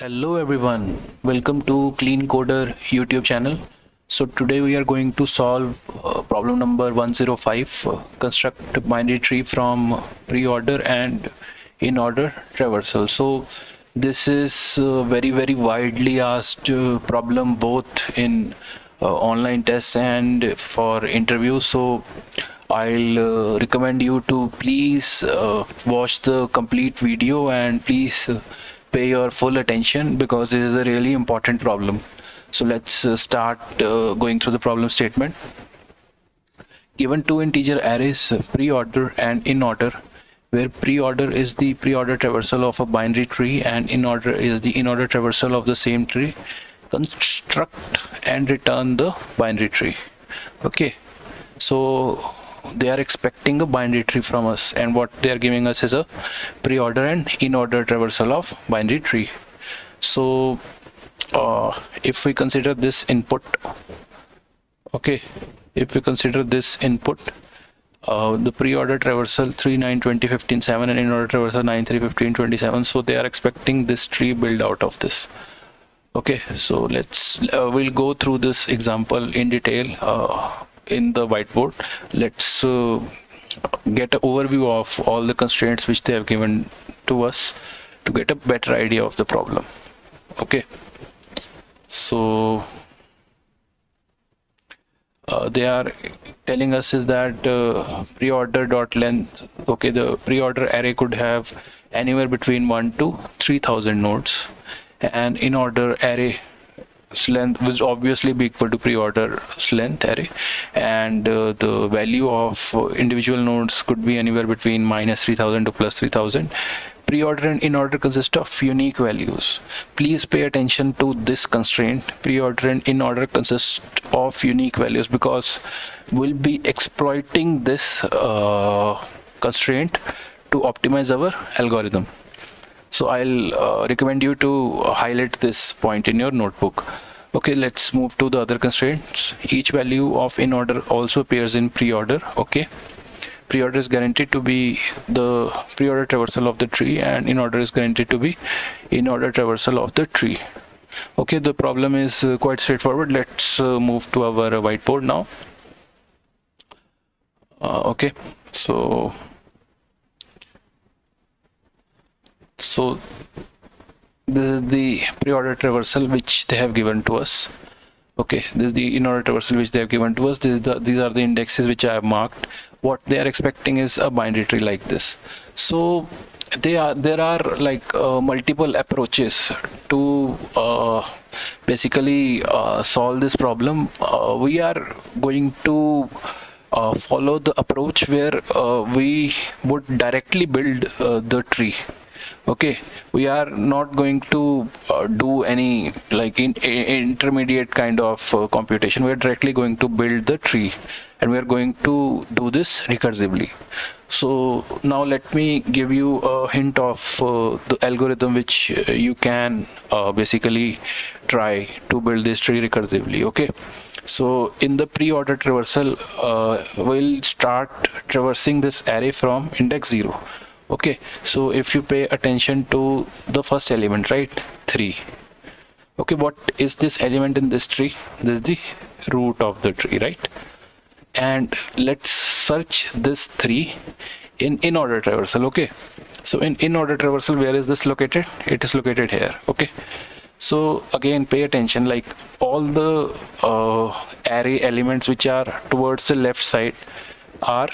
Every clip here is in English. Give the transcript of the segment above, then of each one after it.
Hello everyone, welcome to Clean Coder YouTube channel. So today we are going to solve problem number 105, construct binary tree from pre-order and in order traversal. So this is very, very widely asked problem, both in online tests and for interviews. So I'll recommend you to please watch the complete video and please pay your full attention, because this is a really important problem. So let's start going through the problem statement. Given two integer arrays, pre-order and in order, where pre-order is the pre-order traversal of a binary tree and in order is the in order traversal of the same tree, construct and return the binary tree. Okay, so they are expecting a binary tree from us, and what they are giving us is a pre-order and in order traversal of binary tree. So if we consider this input, okay, if we consider this input, the pre-order traversal 3 9 20 15 7 and in order traversal 9 3 15 27. So they are expecting this tree build out of this. Okay, so let's we'll go through this example in detail in the whiteboard. Let's get an overview of all the constraints which they have given to us to get a better idea of the problem. Okay, so they are telling us is that pre-order dot length. Okay, the pre-order array could have anywhere between 1 to 3,000 nodes, and in order array length will obviously be equal to pre-order length array, and the value of individual nodes could be anywhere between -3,000 to +3,000. Pre-order and in order consist of unique values. Please pay attention to this constraint. Pre-order and in order consist of unique values, because we'll be exploiting this constraint to optimize our algorithm. So I'll recommend you to highlight this point in your notebook. Okay, let's move to the other constraints. Each value of in order also appears in pre-order. Okay, pre-order is guaranteed to be the pre-order traversal of the tree, and in order is guaranteed to be in order traversal of the tree. Okay, the problem is quite straightforward. Let's move to our whiteboard now. Okay, so this is the pre-order traversal which they have given to us. Okay, this is the in order traversal which they have given to us. These are the indexes which I have marked. What they are expecting is a binary tree like this. So there are like multiple approaches to basically solve this problem. We are going to follow the approach where we would directly build the tree. Okay, we are not going to do any like intermediate kind of computation. We are directly going to build the tree, and we are going to do this recursively. So now let me give you a hint of the algorithm which you can basically try to build this tree recursively. Okay, so in the pre-order traversal, we'll start traversing this array from index 0. Okay, so if you pay attention to the first element, right, 3. Okay, what is this element in this tree? This is the root of the tree, right? And let's search this 3 in order traversal. Okay, so in order traversal, where is this located? It is located here. Okay, so again pay attention, like all the array elements which are towards the left side are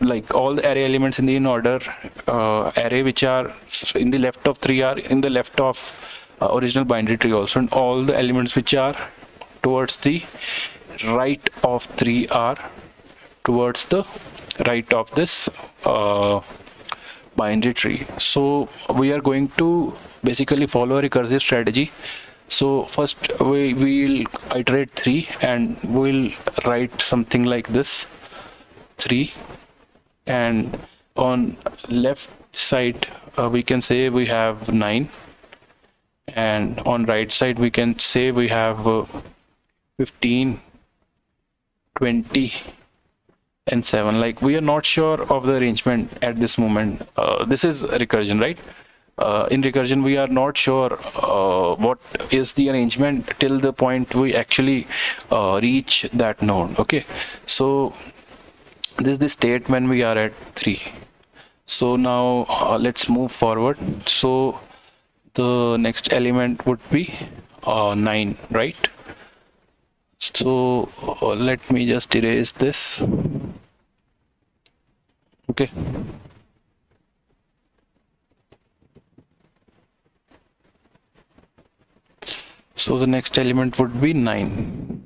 like all the array elements in the in order array which are in the left of 3 are in the left of original binary tree also, and all the elements which are towards the right of 3 are towards the right of this binary tree. So we are going to basically follow a recursive strategy. So first we'll iterate 3, and we'll write something like this 3, and on left side we can say we have 9, and on right side we can say we have 15 20 and 7. Like we are not sure of the arrangement at this moment. This is recursion, right? in recursion we are not sure what is the arrangement till the point we actually reach that node. Okay, so this is the state when we are at 3. So now let's move forward. So the next element would be 9, right? So let me just erase this. Okay, so the next element would be 9.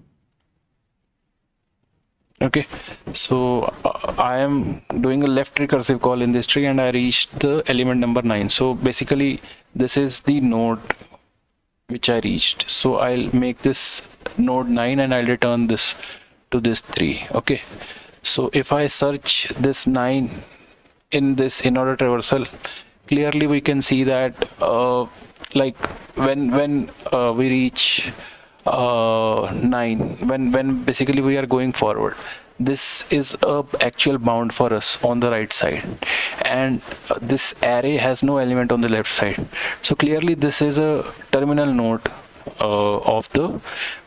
Okay, so I am doing a left recursive call in this tree and I reached the element number 9. So basically this is the node which I reached. So I'll make this node 9 and I'll return this to this 3. Okay, so if I search this 9 in this in-order traversal, clearly we can see that like when we reach 9, when basically we are going forward, this is a actual bound for us on the right side, and this array has no element on the left side. So clearly this is a terminal node of the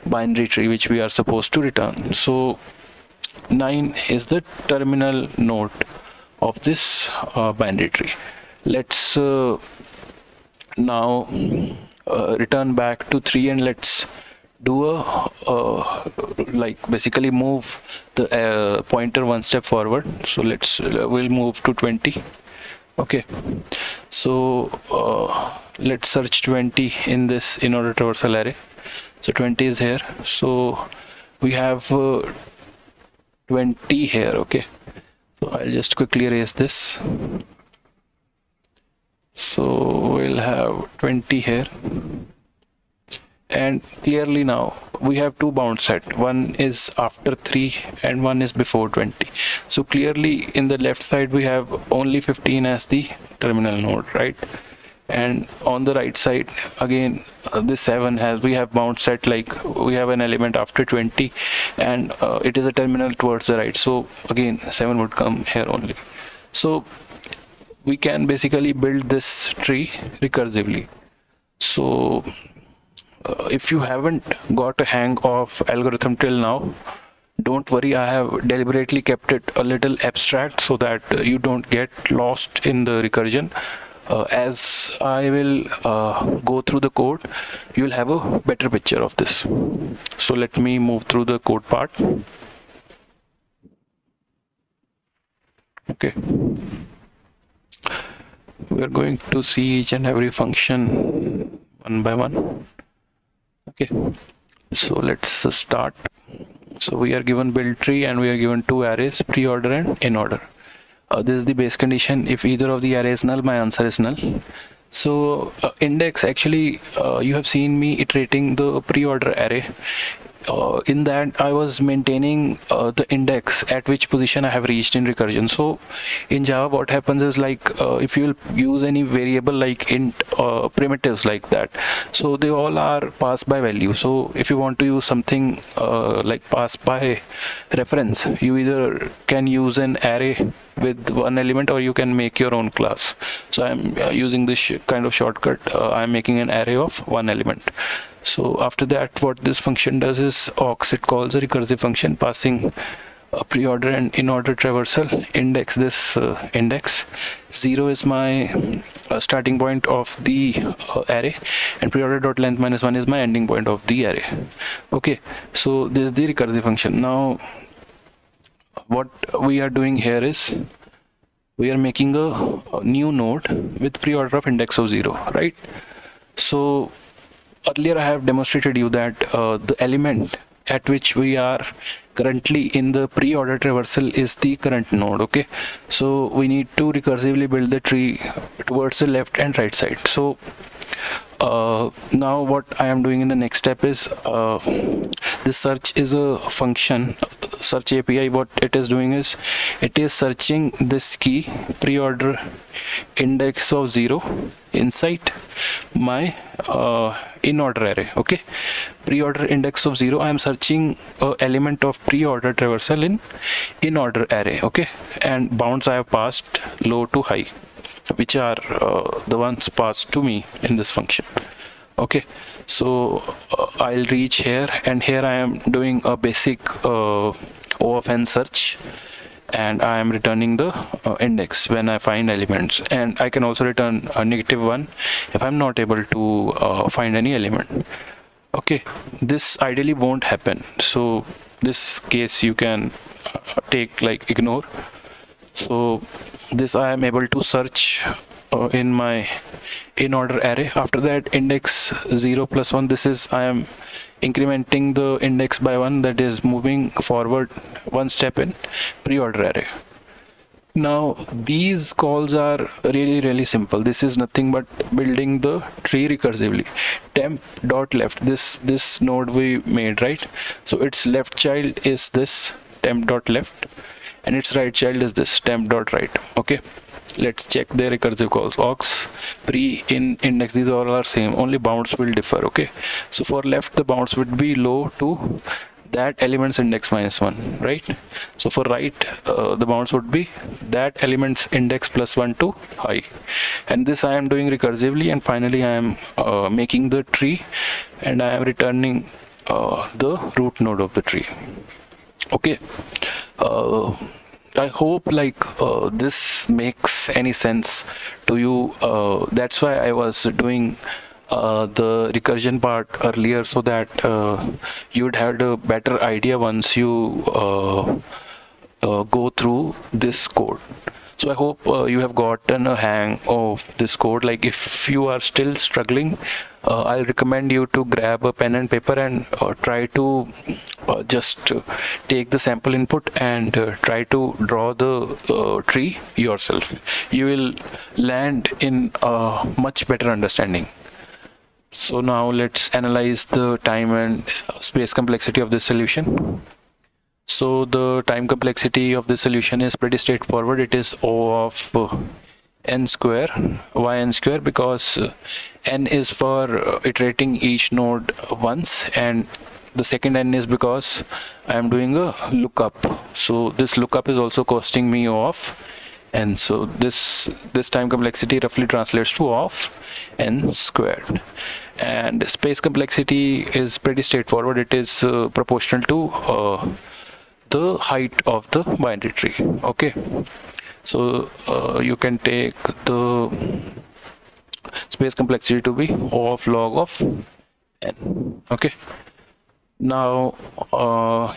binary tree which we are supposed to return. So 9 is the terminal node of this binary tree. Let's now return back to 3 and let's do a like basically move the pointer one step forward. So let's we'll move to 20. Okay, so let's search 20 in this in-order traversal array. So 20 is here, so we have 20 here. Okay, so I'll just quickly erase this. So we'll have 20 here, and clearly now we have two bound set, one is after 3 and one is before 20. So clearly in the left side we have only 15 as the terminal node, right? And on the right side again this 7 has, we have bound set, like we have an element after 20 and it is a terminal towards the right, so again 7 would come here only. So we can basically build this tree recursively. So if you haven't got a hang of algorithm till now, don't worry, I have deliberately kept it a little abstract so that you don't get lost in the recursion. As I will go through the code, you will have a better picture of this. So let me move through the code part. Okay, we are going to see each and every function one by one. Okay, so let's start. So we are given build tree and we are given two arrays, pre-order and in order. This is the base condition. If either of the array is null, my answer is null. So index, actually you have seen me iterating the pre-order array. In that I was maintaining the index at which position I have reached in recursion. So in Java what happens is, like if you will use any variable like int or primitives like that, so they all are passed by value. So if you want to use something like passed by reference, you either can use an array with one element or you can make your own class. So I'm using this kind of shortcut. I'm making an array of one element. So after that what this function does is aux, it calls a recursive function passing a pre-order and in-order traversal index. This index 0 is my starting point of the array, and pre-order dot length minus 1 is my ending point of the array. Okay, so this is the recursive function. Now what we are doing here is we are making a new node with pre-order of index of 0, right? So earlier I have demonstrated you that the element at which we are currently in the pre-order traversal is the current node. Okay, so we need to recursively build the tree towards the left and right side. So now what I am doing in the next step is this search is a function, search API. What it is doing is it is searching this key pre-order index of 0 inside my in-order array. Okay, pre-order index of 0, I am searching a element of pre-order traversal in in-order array. Okay, and bounds I have passed low to high. which are the ones passed to me in this function. Okay, so I'll reach here, and here I am doing a basic O of n search, and I am returning the index when I find elements, and I can also return a -1 if I'm not able to find any element. Okay, this ideally won't happen, so this case you can take like ignore. So this I am able to search in my in order array. After that, index 0 plus 1, this is I am incrementing the index by 1, that is moving forward 1 step in pre-order array. Now these calls are really simple. This is nothing but building the tree recursively. Temp.left, this node we made, right? So its left child is this temp.left, and its right child is this temp.right. okay, let's check their recursive calls. Aux, pre, in, index, these all are same, only bounds will differ. Okay, so for left the bounds would be low to that element's index -1, right? So for right the bounds would be that element's index +1 to high, and this I am doing recursively. And finally I am making the tree, and I am returning the root node of the tree. Okay, I hope like this makes any sense to you. That's why I was doing the recursion part earlier, so that you'd have a better idea once you go through this code. So I hope you have gotten a hang of this code. Like if you are still struggling, I'll recommend you to grab a pen and paper and try to just take the sample input and try to draw the tree yourself. You will land in a much better understanding. So now let's analyze the time and space complexity of this solution. So the time complexity of the solution is pretty straightforward. It is O of n square, yn square, because n is for iterating each node once, and the second n is because I am doing a lookup. So this lookup is also costing me O of n. So this time complexity roughly translates to O of n squared. And space complexity is pretty straightforward. It is proportional to the height of the binary tree. Okay, so you can take the space complexity to be O of log of n. Okay, now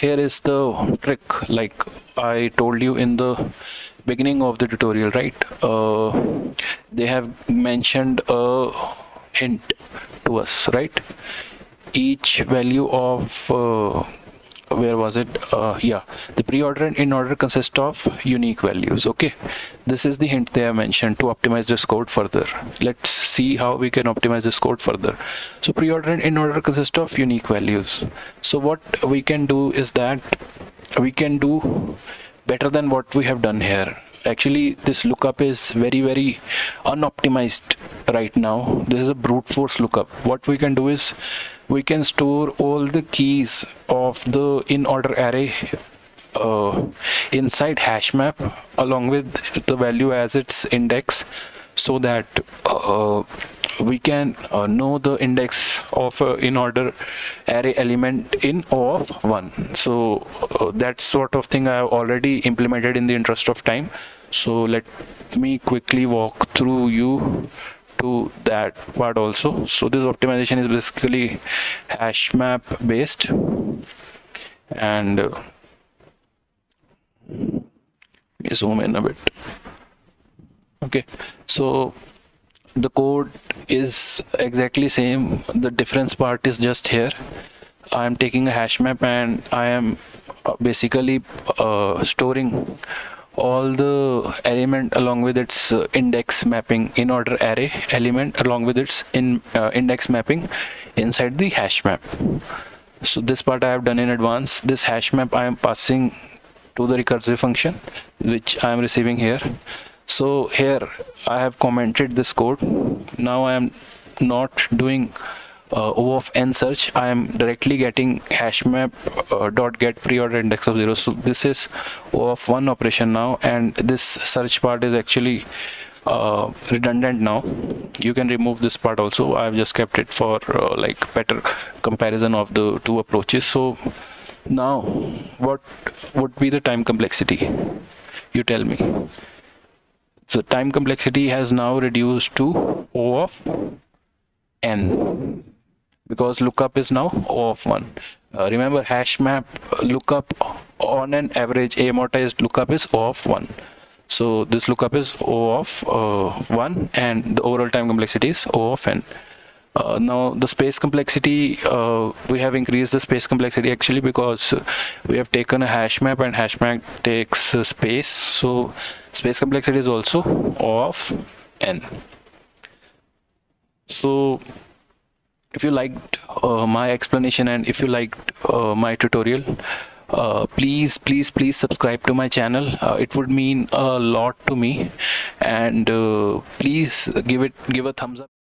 here is the trick, like I told you in the beginning of the tutorial, right? They have mentioned a hint to us, right? Each value of where was it? Yeah, the pre-order and in-order consist of unique values. Okay, this is the hint they have mentioned to optimize this code further. Let's see how we can optimize this code further. So pre-order and in-order consist of unique values. So what we can do is that we can do better than what we have done here. Actually this lookup is very unoptimized right now. This is a brute force lookup. What we can do is we can store all the keys of the in order array inside hash map along with the value as its index, so that we can know the index of in order array element in O of 1. So that sort of thing I have already implemented in the interest of time. So let me quickly walk through you to that part also. So this optimization is basically hash map based, and let me zoom in a bit. Okay, so the code is exactly same. The difference part is just here. I am taking a hash map, and I am basically storing all the element along with its index mapping, in order array element along with its index mapping inside the hash map. So this part I have done in advance. This hash map I am passing to the recursive function, which I am receiving here. So here I have commented this code. Now I am not doing O of n search. I am directly getting hash map dot get pre-order index of 0. So this is O of 1 operation now, and this search part is actually redundant now. You can remove this part also. I've just kept it for like better comparison of the two approaches. So now what would be the time complexity? You tell me. So time complexity has now reduced to O of n, because lookup is now O of 1. Remember, hash map lookup on an average amortized lookup is O of 1. So this lookup is O of 1, and the overall time complexity is O of n. Now the space complexity, we have increased the space complexity actually, because we have taken a hash map and hash map takes space. So space complexity is also O of n. So if you liked my explanation, and if you liked my tutorial, please subscribe to my channel. It would mean a lot to me, and please give a thumbs up.